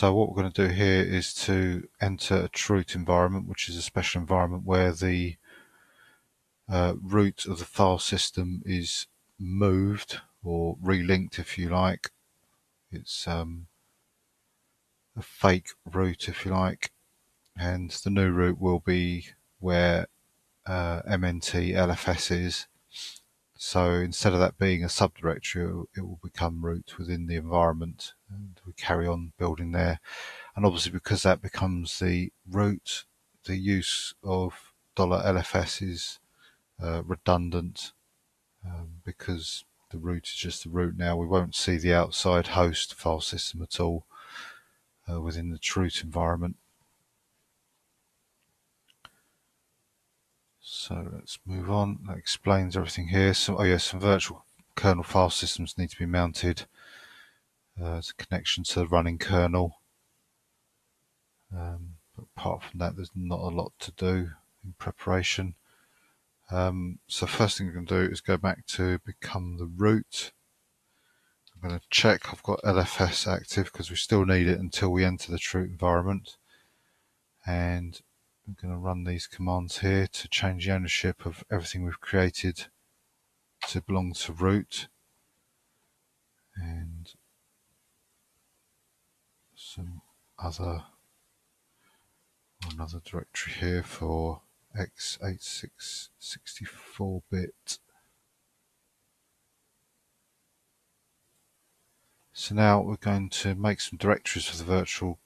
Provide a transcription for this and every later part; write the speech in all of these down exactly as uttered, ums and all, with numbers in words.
So what we're going to do here is to enter a chroot environment, which is a special environment where the uh, root of the file system is moved or relinked, if you like. It's um, a fake root, if you like, and the new root will be where uh, M N T L F S is. So instead of that being a subdirectory, it will become root within the environment, and we carry on building there. And obviously, because that becomes the root, the use of dollar L F S is uh, redundant, um, because the root is just the root now. We won't see the outside host file system at all uh, within the chroot environment. So let's move on. That explains everything here. So, oh yes, some virtual kernel file systems need to be mounted uh, as a connection to the running kernel. Um, but apart from that, there's not a lot to do in preparation. Um, so first thing we're going to do is go back to become the root. I'm going to check I've got L F S active, because we still need it until we enter the chroot environment. And I'm going to run these commands here to change the ownership of everything we've created to belong to root, and some other another directory here for x eighty-six sixty-four bit. So now we're going to make some directories for the virtual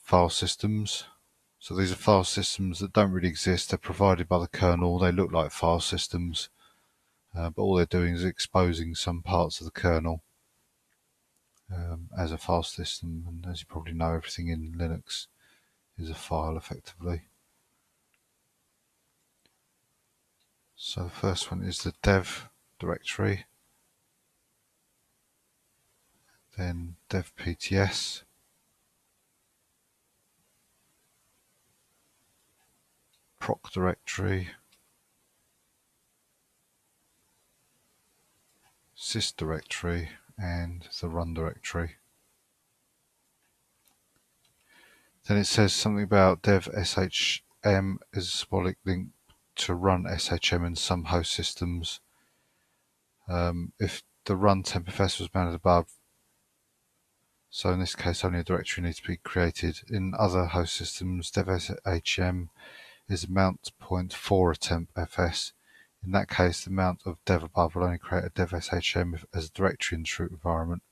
file systems. So these are file systems that don't really exist. They're provided by the kernel. They look like file systems, uh, but all they're doing is exposing some parts of the kernel um, as a file system. And as you probably know, everything in Linux is a file, effectively. So the first one is the dev directory, then devpts. Proc directory, sys directory, and the run directory. Then it says something about dev shm is a symbolic link to run shm in some host systems. Um, if the run tempfs was mounted above, so in this case only a directory needs to be created. In other host systems, dev shm is a mount point for a tempfs. In that case, the mount of dev above will only create a dev shm as a directory in the chroot environment.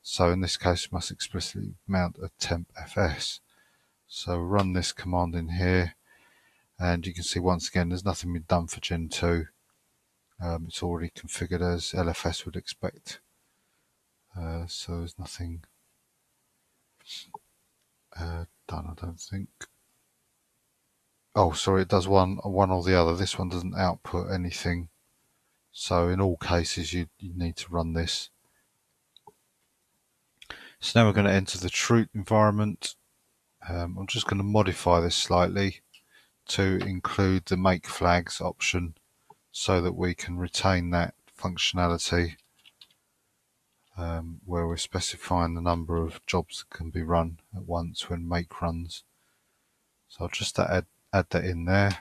So in this case, we must explicitly mount a tempfs. So run this command in here, and you can see once again there's nothing been done for gen two. Um, it's already configured as L F S would expect. Uh, so there's nothing uh, done, I don't think. Oh, sorry, it does one, one or the other. This one doesn't output anything. So in all cases, you, you need to run this. So now we're going to enter the chroot environment. Um, I'm just going to modify this slightly to include the make flags option so that we can retain that functionality um, where we're specifying the number of jobs that can be run at once when make runs. So I'll just add Add that in there,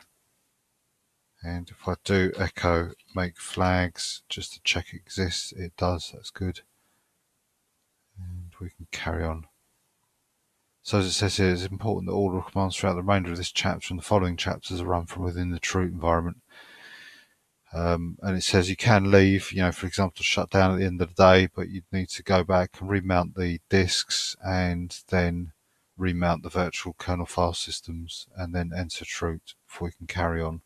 and if I do echo make flags just to check it exists, it does, that's good. And we can carry on. So as it says here, it's important that all the commands throughout the remainder of this chapter and the following chapters are run from within the chroot environment. Um, and it says you can leave, you know, for example, shut down at the end of the day, but you'd need to go back and remount the disks and then remount the virtual kernel file systems and then enter chroot before we can carry on.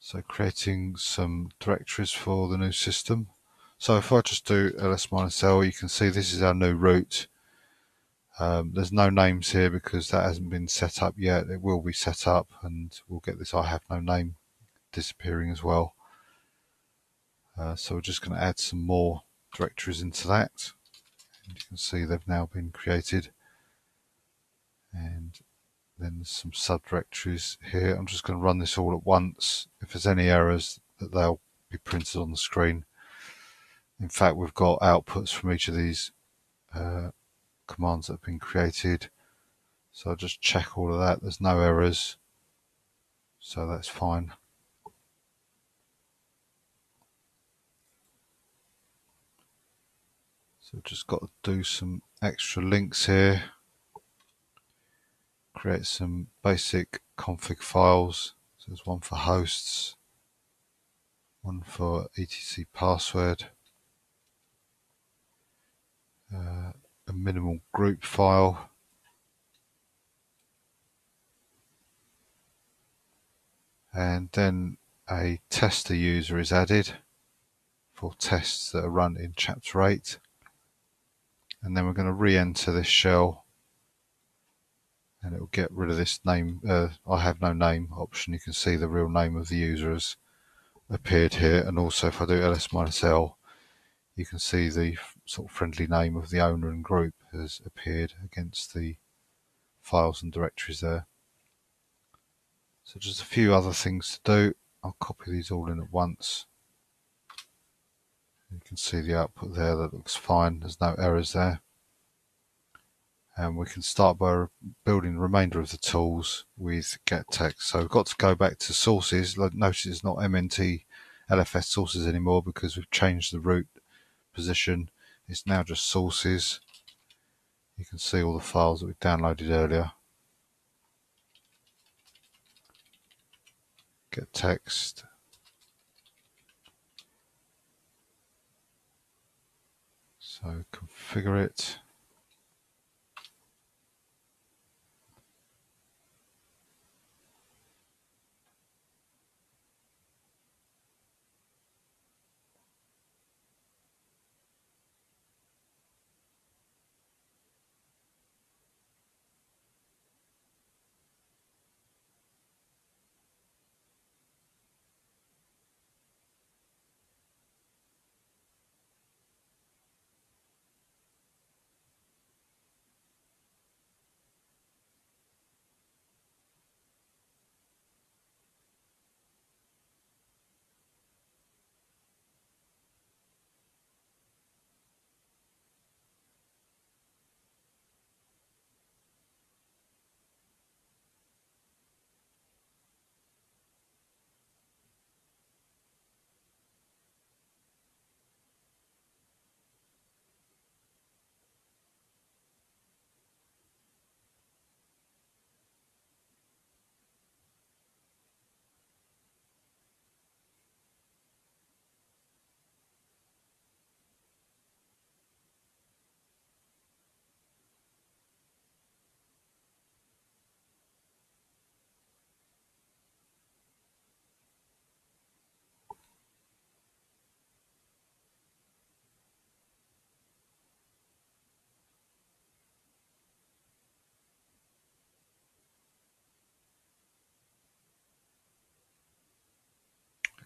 So creating some directories for the new system. So if I just do ls minus l, you can see this is our new root. Um, there's no names here because that hasn't been set up yet. It will be set up, and we'll get this I have no name disappearing as well. Uh, so we're just going to add some more directories into that. You can see they've now been created, and then some subdirectories here. I'm just going to run this all at once. If there's any errors, that they'll be printed on the screen. In fact, we've got outputs from each of these uh, commands that have been created. So I'll just check all of that. There's no errors, so that's fine. So just got to do some extra links here, create some basic config files. So there's one for hosts, one for etc password, uh, a minimal group file, and then a tester user is added for tests that are run in chapter eight. And then we're going to re-enter this shell, and it will get rid of this name. Uh, I have no name option. You can see the real name of the user has appeared here, and also if I do ls-l, you can see the sort of friendly name of the owner and group has appeared against the files and directories there. So just a few other things to do. I'll copy these all in at once. You can see the output there, that looks fine, there's no errors there. And we can start by building the remainder of the tools with Gettext. So we've got to go back to sources. Notice it's not M N T L F S sources anymore because we've changed the root position. It's now just sources. You can see all the files that we downloaded earlier. Gettext. So configure it.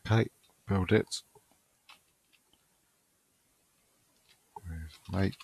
Okay, build it with make.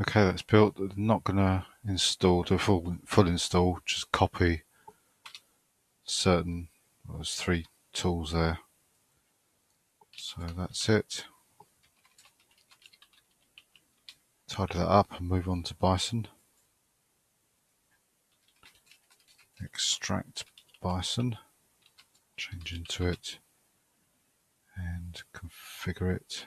Okay, that's built. I'm not going to install, do a full, full install, just copy certain, well, there's three tools there. So that's it. Tidy that up and move on to Bison. Extract Bison, change into it and configure it.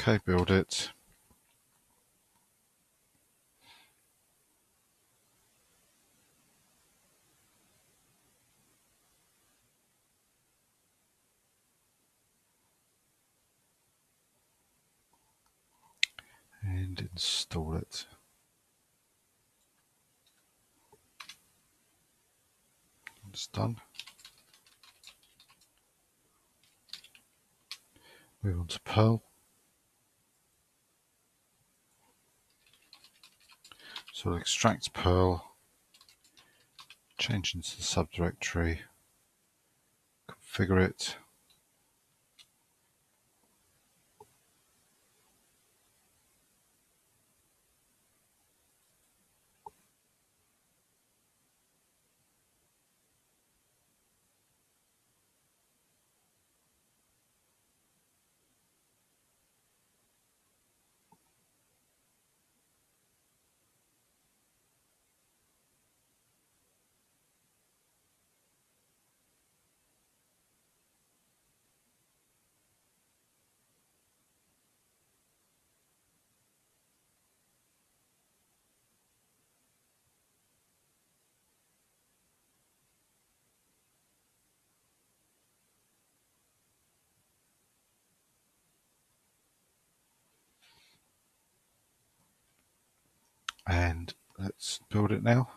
Okay, build it. And install it. It's done. Move on to Perl. So we'll extract Perl, change into the subdirectory, configure it. And let's build it now.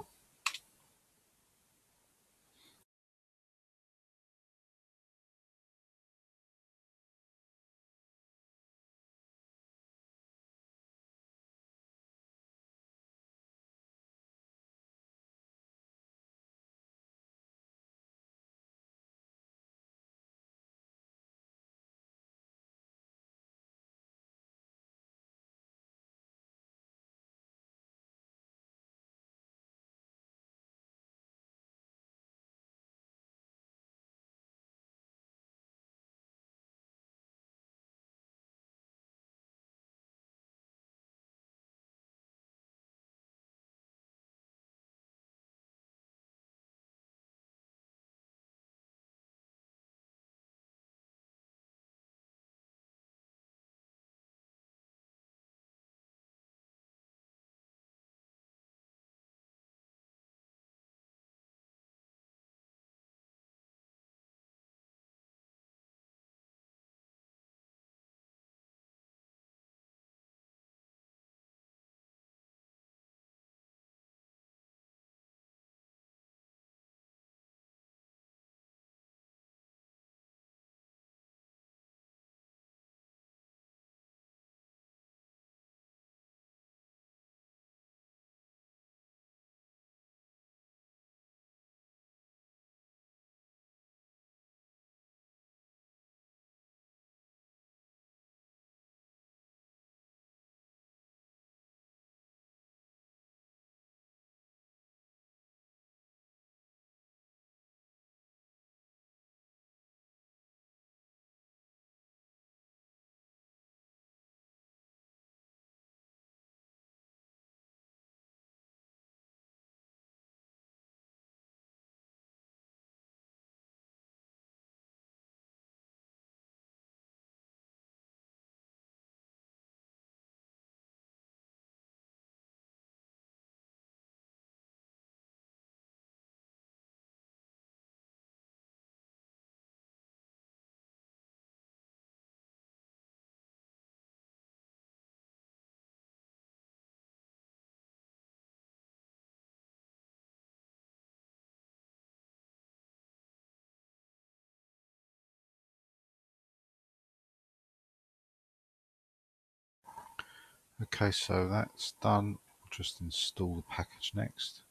Okay, so that's done. We'll just install the package next.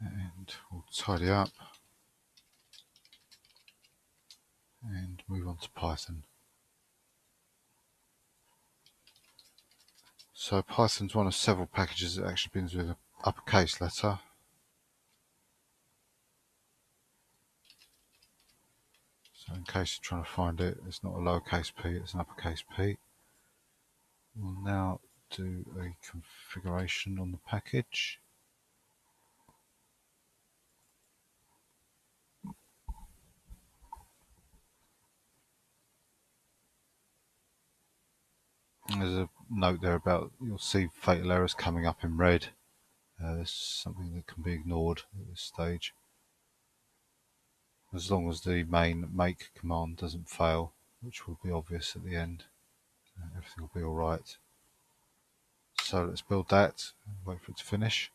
And we'll tidy up and move on to Python. So Python's one of several packages that actually begins with an uppercase letter. So in case you're trying to find it, it's not a lowercase p, it's an uppercase p. We'll now do a configuration on the package. There's a note there about, you'll see fatal errors coming up in red. Uh, this is something that can be ignored at this stage. As long as the main make command doesn't fail, which will be obvious at the end, uh, everything will be alright. So let's build that and wait for it to finish.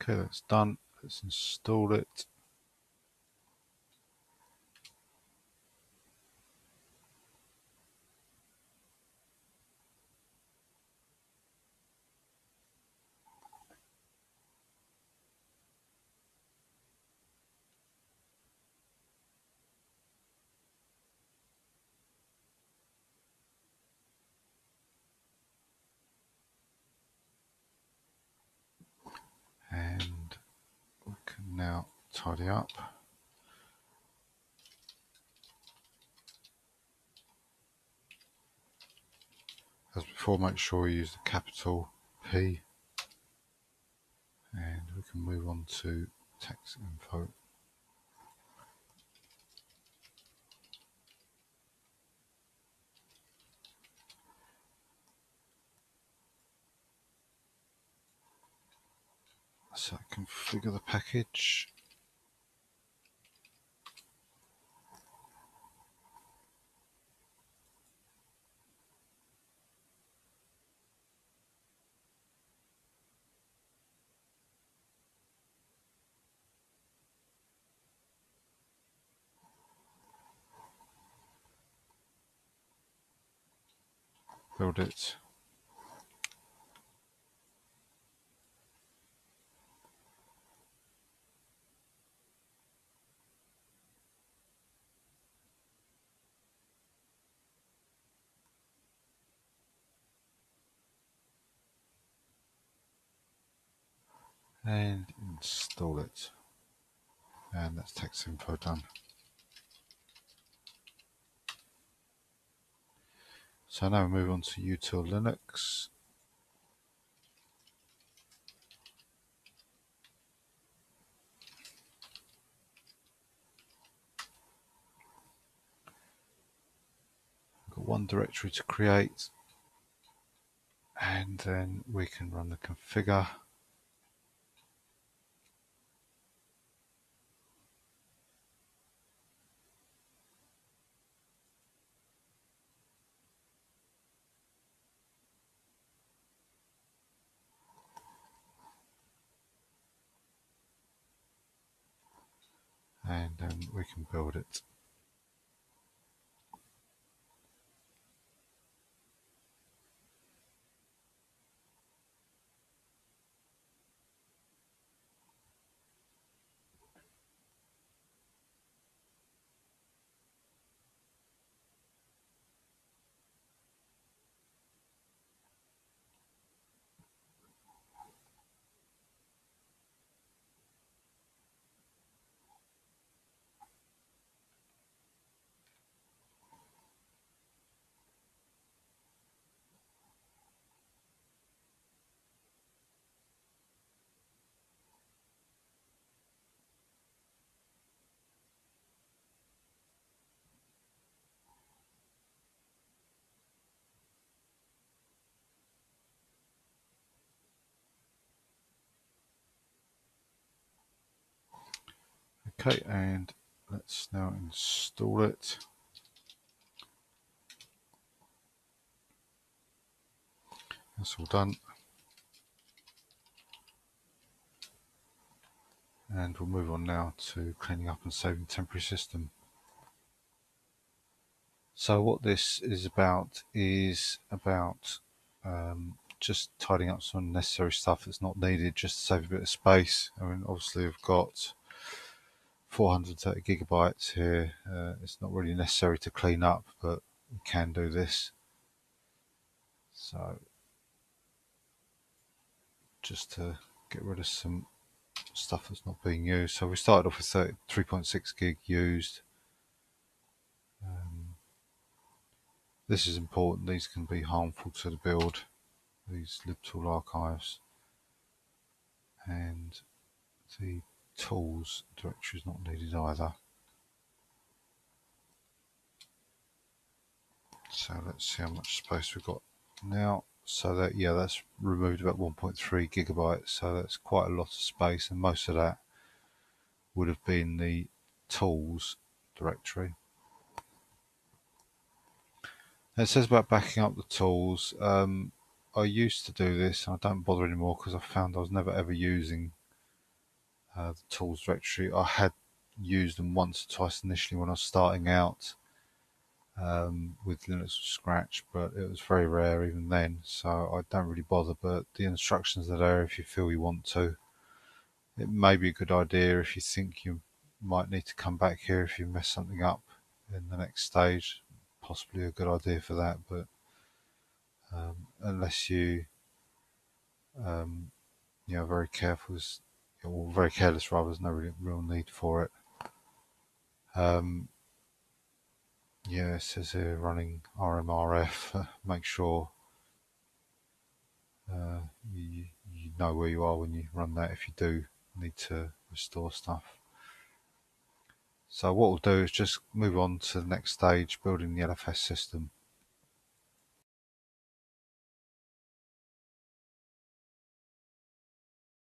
Okay, that's done. Let's install it. And we can now tidy up. As before, make sure you use the capital P. And we can move on to Texinfo. So I configure the package. Build it. and install it. And that's Texinfo done. So now we move on to Util Linux. We've got one directory to create, and then we can run the configure. And then we can build it. Okay, and let's now install it. That's all done. And we'll move on now to cleaning up and saving the temporary system. So what this is about is about um, just tidying up some unnecessary stuff that's not needed, just to save a bit of space. I mean, obviously we've got four hundred thirty gigabytes here. Uh, it's not really necessary to clean up, but we can do this. So just to get rid of some stuff that's not being used. So we started off with three point six gig used. Um, this is important. These can be harmful to the build, these libtool archives. And the tools directory is not needed either. So let's see how much space we've got now. So that, yeah, that's removed about one point three gigabytes. So that's quite a lot of space, and most of that would have been the tools directory. And it says about backing up the tools. Um, I used to do this, and I don't bother anymore because I found I was never ever using Uh, the tools directory. I had used them once or twice initially when I was starting out um, with Linux Scratch, but it was very rare even then, so I don't really bother. But the instructions are there if you feel you want to. It may be a good idea if you think you might need to come back here if you mess something up in the next stage. Possibly a good idea for that, but um, unless you um, you know, very careful is Well, very careless rather, there's no really, real need for it. Um, yeah, it says here running R M R F, uh, make sure uh, you, you know where you are when you run that if you do need to restore stuff. So what we'll do is just move on to the next stage, building the L F S system.